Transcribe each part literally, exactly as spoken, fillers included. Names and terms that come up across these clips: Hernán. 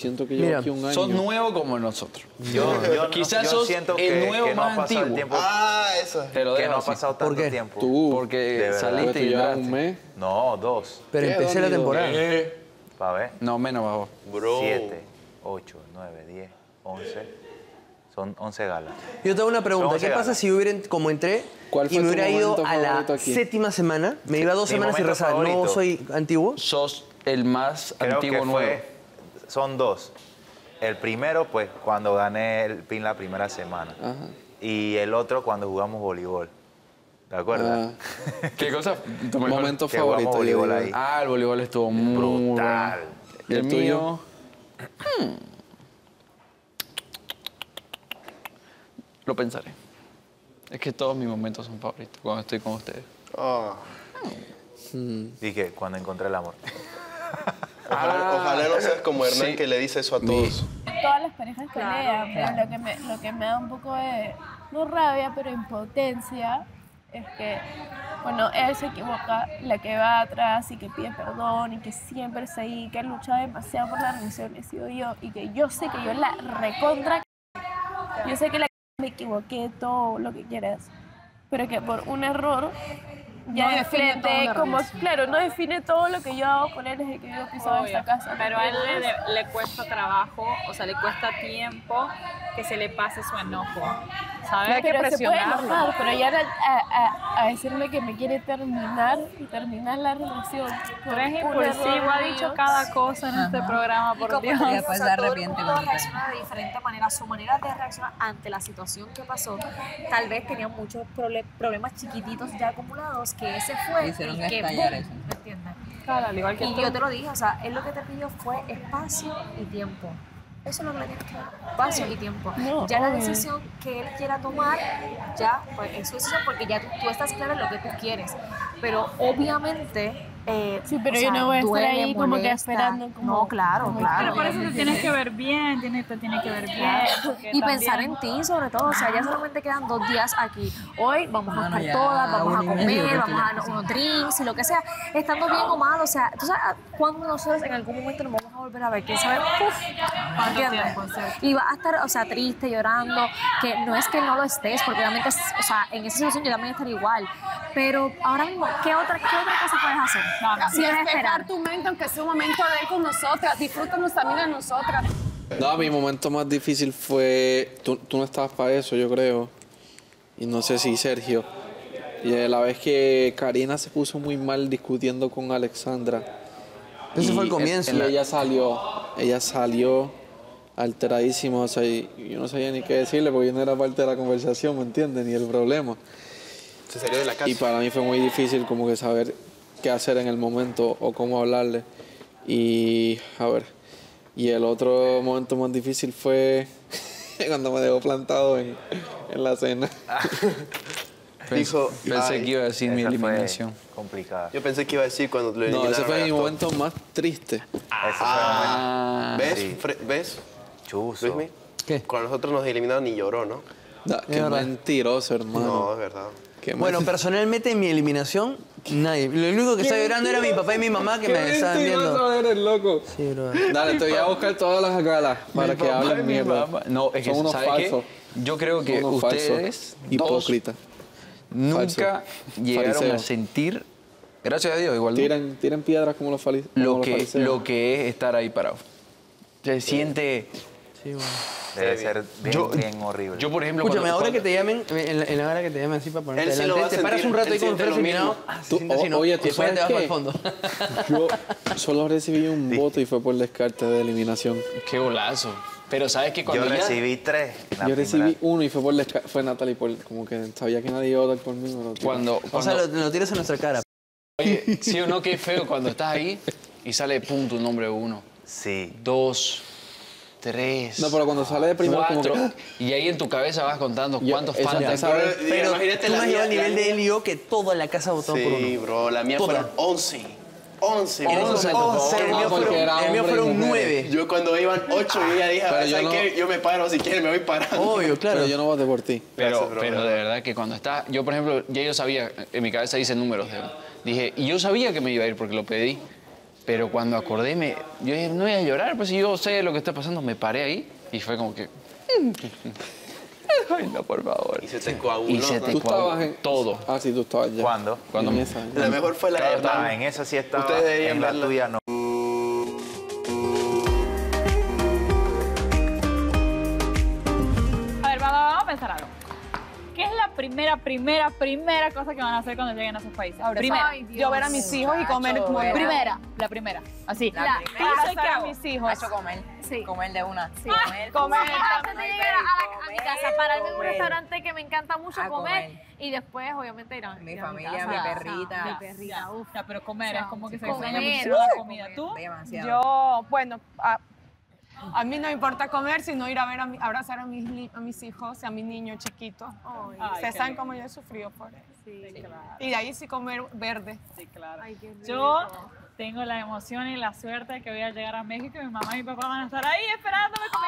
Siento que llevo Mira, aquí un año. Sos nuevo como nosotros. Yo, yo Quizás no, yo sos siento que, el nuevo que no más ha pasado antiguo. El tiempo. Ah, eso. Te lo que no así. ha pasado tanto ¿Por qué? tiempo. Tú. Porque saliste y ya un mes. No, dos. Pero empecé la temporada. Pa' ver. No, menos bajo. Bro. Siete, ocho, nueve, diez, once. Son once galas. Yo te hago una pregunta. ¿Qué galas. pasa si hubiera, como entré, y me hubiera ido a la aquí? séptima semana? Me iba dos Mi semanas y rezaba. ¿No soy antiguo? Sos el más Creo antiguo nuevo. Fue... Son dos. El primero, pues, cuando gané el pin la primera semana. Ajá. Y el otro, cuando jugamos voleibol. ¿Te acuerdas? Ah. ¿Qué cosa? ¿Tu momento que favorito? Voleibol ahí. Ah, el voleibol estuvo muy brutal. Bueno. ¿Y el, el mío? Hmm. Lo pensaré. Es que todos mis momentos son favoritos cuando estoy con ustedes. Oh. Hmm. ¿Y qué? Cuando encontré el amor. Ojalá, ojalá no seas como Hernán, sí, que le dice eso a todos. Todas las parejas pelean, claro, pero lo que, me, lo que me da un poco de, no rabia, pero impotencia, es que, bueno, él se equivoca, la que va atrás y que pide perdón y que siempre seguí, que ha luchado demasiado por la relación, he sido yo, y que yo sé que yo la recontra, yo sé que la me equivoqué, todo lo que quieras, pero que por un error... Ya no de frente, como, claro, no define todo lo que yo hago con él desde que yo piso en esta casa. Pero a él le, le cuesta trabajo, o sea, le cuesta tiempo que se le pase su enojo. ¿Sabes? Hay que presionarlo. Se puede enojar, pero ya a, a, a decirme que me quiere terminar y terminar la relación. Tú eres impulsivo, ha dicho cada cosa en Ajá. este programa, por Dios. Y después se arrepiente. Todo el mundo reacciona de diferente manera. Su manera de reaccionar ante la situación que pasó, tal vez tenía muchos problemas chiquititos ya acumulados, que ese fue el que boom, igual que y tú. Yo te lo dije, o sea, él lo que te pidió fue espacio y tiempo. Eso es lo que le tienes que dar, espacio y tiempo. No, ya la decisión que él quiera tomar, ya, pues es su decisión, porque ya tú, tú estás clara en lo que tú quieres. Pero obviamente... Eh, sí, pero yo sea, no voy a estar ahí molesta, como que esperando. Como, no, claro, como, claro. Pero por eso te tienes que ver bien, tienes, te tienes que ver bien. Y pensar en ti, sobre todo. O sea, ya solamente quedan dos días aquí. Hoy vamos a estar todas, vamos a comer, vamos a unos drinks y lo que sea. Estando bien o mal, o sea, tú sabes cuando nosotros en algún momento nos vamos a volver a ver, quién sabe, ¡puf! Y vas a estar, o sea, triste, llorando, que no es que no lo estés, porque realmente, o sea, en esa situación yo también estaré igual. Pero ahora mismo, ¿qué otra, qué otra cosa puedes hacer? No, no, si esperar tu mente, aunque sea un momento de él con nosotras, disfrútanos también a nosotras. No, mi momento más difícil fue... Tú, tú no estabas para eso, yo creo. Y no sé si Sergio. Y la vez que Karina se puso muy mal discutiendo con Alexandra. Ese fue el comienzo. El, el, ella salió, ella salió alteradísima. O sea, y yo no sabía ni qué decirle porque yo no era parte de la conversación, ¿me entiendes? Ni el problema. Se salió de la casa. Y para mí fue muy difícil como que saber... qué hacer en el momento o cómo hablarle. Y a ver, y el otro momento más difícil fue cuando me dejó plantado en, en la cena. Dijo, pensé que iba a decir mi eliminación. Complicada. Yo pensé que iba a decir cuando lo eliminaron. No, ese fue mi momento más triste. Ah, ¿ves? Sí. ¿Ves? Chuso. ¿Ves? ¿Qué? Cuando nosotros nos eliminaron ni lloró, ¿no? No, qué mentiroso, hermano. No, es verdad. Bueno, personalmente en mi eliminación, nadie. Lo único que estaba llorando era mi papá y mi mamá que me estaban viendo. Eres loco. Sí, bro. Dale, te voy a buscar todas las galas para que hablen mierda. No, es que son unos falsos. Yo creo que ustedes, hipócritas, nunca llegaron a sentir, gracias a Dios, igual. Tiran, tiran piedras como los fariseos. Lo que, lo que es estar ahí parado. Se siente. Sí, bueno. Debe ser bien, yo, bien horrible. Yo, por ejemplo, escúchame, ahora que te llamen, en la, en la hora que te llamen así para ponerte delante, te sentir, paras un rato ahí con el eliminado. Oye, tú sabes que al fondo. Yo solo recibí un sí. voto y fue por descarte de eliminación. Qué golazo. Pero sabes que cuando yo ya, recibí tres. Yo recibí primera. uno y fue por descarte. Fue Natalie, por, como que sabía que nadie iba a votar por mí. Lo cuando, cuando, o sea, lo, lo tiras en nuestra cara. Oye, sí o no, qué feo cuando estás ahí y sale pum, tu nombre uno. Sí. Dos. Tres. No, pero cuando sale de primero cuatro, como que... Y ahí en tu cabeza vas contando cuántos faltan. Pero imagínate tú la mía, al nivel de él y yo que toda la casa votó sí, por uno. Sí, bro, la mía fueron once. once. El mío fueron nueve. Yo cuando iban ocho, yo ya dije, ¿sabes qué? Yo me paro, si quieres me voy parando. Obvio, claro. Pero yo no voté por ti. Pero, pero de verdad que cuando está... Yo, por ejemplo, ya yo sabía, en mi cabeza hice números. Dije, y yo sabía que me iba a ir porque lo pedí. Pero cuando acordé, me, yo dije, no voy a llorar, pues si yo sé lo que está pasando, me paré ahí y fue como que... Ay, no, por favor. Y se te coaguló. Y se te ¿Tú coaguló en... todo. Ah, sí, tú estabas ya. ¿Cuándo? ¿Cuándo? En esa. La mejor fue la claro, de Hernán. No, en esa sí estaba. Ustedes debían en la verla. Tuya no. A ver, vamos, vamos a pensar algo. ¿Qué es la primera, primera, primera cosa que van a hacer cuando lleguen a sus países? Ahora, primera, Dios, yo ver a mis hijos y comer. Como primera, la primera, así. La, la primera. Yo sé que a mis hijos. Eso comer, sí. Comer de una. Sí. Ah, comer, comer. Antes de llegar a, a mi casa, pararme en un restaurante que me encanta mucho comer, comer. Y después, obviamente, irán. Mi, mi familia, casa, mi perrita. Mi perrita, uff. Pero comer es como que se comer, extraña mucho la comida. Comer, ¿tú? Demasiado. Yo, bueno... A, A mí no me importa comer, sino ir a ver, a mi, abrazar a mis, a mis hijos, a mis niños chiquitos. Ustedes saben cómo yo he sufrido por eso. Sí, sí, claro. Y de ahí sí comer verde. Sí, claro. Ay, yo tengo la emoción y la suerte de que voy a llegar a México y mi mamá y mi papá van a estar ahí esperándome con oh,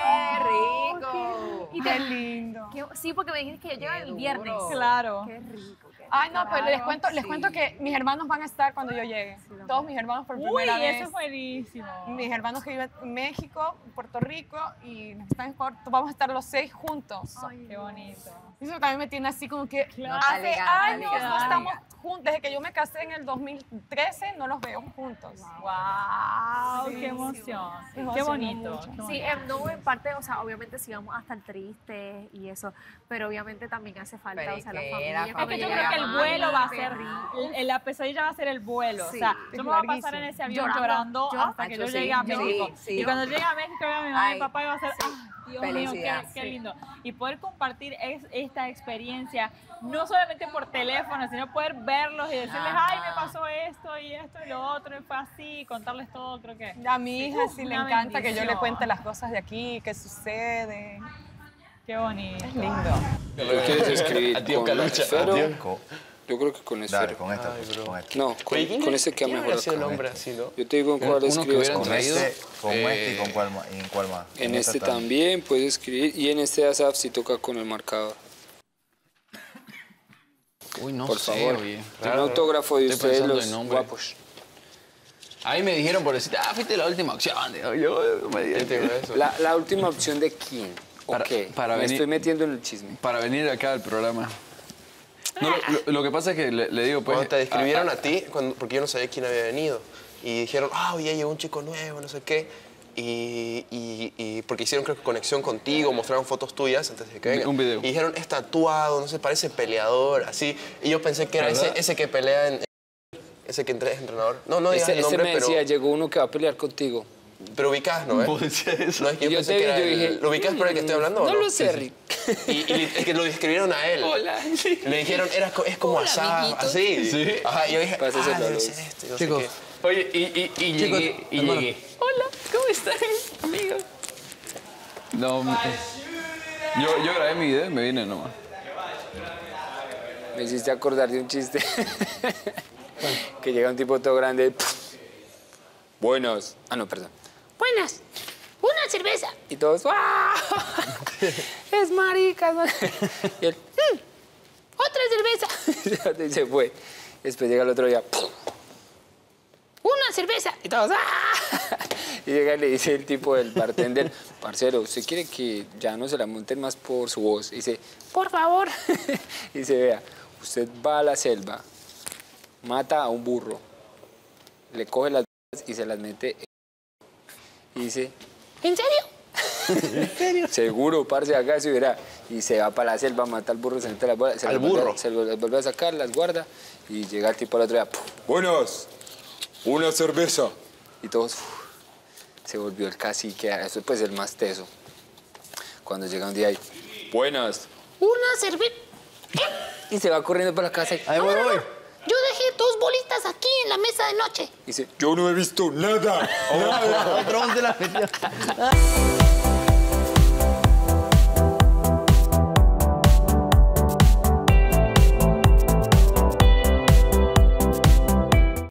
mi perro. ¡Qué rico! Y te, ¡qué lindo! Qué, sí, porque me dijiste que yo llego el viernes. Claro. ¡Qué rico! Ay, no, pero les cuento, les sí. cuento que mis hermanos van a estar cuando yo llegue. Sí, todos mis hermanos por primera Uy, vez. Eso es buenísimo. Mis hermanos que viven en México, Puerto Rico y están en Puerto, vamos a estar los seis juntos. Ay, qué bonito. Eso también me tiene así como que claro. hace legal, años legal, no estamos legal. juntos. Desde que yo me casé en el dos mil trece no los veo juntos. ¡Wow! wow sí, ¡Qué emoción! Sí, qué, qué bonito. bonito. Sí, no en parte, o sea, obviamente sí vamos a estar tristes y eso, pero obviamente también hace falta, pero o sea, la familia. La familia. Es que yo creo que el vuelo va a ser, la pesadilla va a ser el vuelo, sí, o sea, yo me voy a pasar en ese avión llorando, llorando yo, hasta que yo llegue sí, a México, sí, sí, y cuando llegue a México veo a mi mamá y mi papá y va a ser, sí. ¡Ah, Dios mío, qué, qué sí. lindo! Y poder compartir es, esta experiencia, no solamente por teléfono, sino poder verlos y decirles, ¡ay, me pasó esto y esto y lo otro! Y fue así, y contarles todo, creo que... A mi hija sí le encanta bendición. que yo le cuente las cosas de aquí, qué sucede... Qué bonito. Es lindo. ¿Lo quieres escribir? Adiós, Calucha. Yo creo que con ese. Dale, con esta. Ay, pues, con esta. No, con, ¿Qué, con ese que ha mejorado. Este. ¿No? Yo te digo en cuál escribes. Con traído? este, con eh... este y con cuál, y en cuál más. En, en este también. también puedes escribir. Y en este A S A P si toca con el marcador. Uy, no por sé, favor. Oye. Claro, un autógrafo de ustedes los guapos. Ahí me dijeron por decir, ah, fuiste la última opción. Yo, yo me dije, eso. La, la última opción de quién. Para, okay. para me venir, estoy metiendo en el chisme. Para venir acá al programa. No, lo, lo que pasa es que le, le digo, pues... Cuando te describieron a, a, a ti, cuando, porque yo no sabía quién había venido. Y dijeron, ah, oh, ya llegó un chico nuevo, no sé qué. Y, y, y porque hicieron, creo que, conexión contigo, mostraron fotos tuyas antes de que venga. Un video. Y dijeron, es tatuado, no sé, parece peleador, así. Y yo pensé que era ese, ese que pelea en... Ese que es entrenador. No, no digas ese, el nombre, ese me decía, pero... llegó uno que va a pelear contigo. Pero ubicás, ¿no? ¿Eh? No es que yo, yo pensé vi, que era yo dije, el, ¿lo ubicás por el que estoy hablando no o no? No lo sé, Rick. Y, y es que lo describieron a él. Hola. Le dijeron, era, es como asado, así. ¿Sí? Ajá, y yo dije, Pásese ah, debe ser este, no Chicos. sé qué. Oye, y, y, y Chicos, llegué, y hermano. llegué. Hola, ¿cómo están, amigos? No, yo, yo grabé mi video y me vine nomás. Me hiciste acordar de un chiste. Que llega un tipo todo grande y... Buenas. Ah, no, perdón. Buenas, una cerveza. Y todos, ¡ah! Es marica, es marica. Y él, ¡mmm! Otra cerveza. Y se fue. Después llega el otro día, ¡pum! Una cerveza. Y todos, ¡ah! Y llega y le dice el tipo del bartender, parcero, ¿usted quiere que ya no se la monten más por su voz? Y dice, por favor. Y se vea, usted va a la selva, mata a un burro, le coge las y se las mete y dice, ¿en serio? ¿En serio? Seguro, parce, acá se hubiera. Y se va para la selva, mata al burro, se mete las bolas, se, las burro. Vuelve, se las vuelve a sacar, las guarda y llega el tipo al otro día, ¡pum! Buenas, una cerveza. Y todos, ¡pum! Se volvió el cacique, eso es pues el más teso. Cuando llega un día y, buenas, una cerveza. Y se va corriendo para la casa y, ahí voy, voy. Yo dejé dos bolitas aquí en la mesa de noche. Dice, yo no he visto nada. Nada. Otro de la